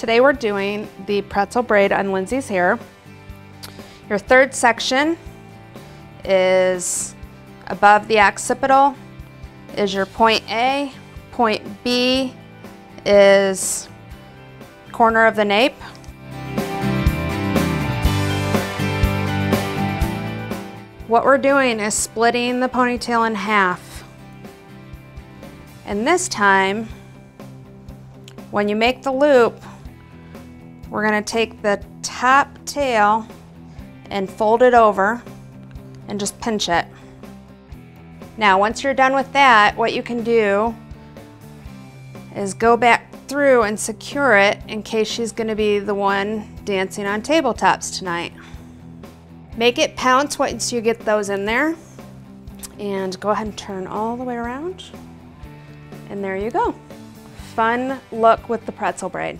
Today we're doing the pretzel braid on Lindsay's hair. Your third section is above the occipital is your point A, point B is corner of the nape. What we're doing is splitting the ponytail in half. And this time, when you make the loop, we're going to take the top tail and fold it over and just pinch it. Now, once you're done with that, what you can do is go back through and secure it in case she's going to be the one dancing on tabletops tonight. Make it pounce once you get those in there, and go ahead and turn all the way around, and there you go. Fun look with the pretzel braid.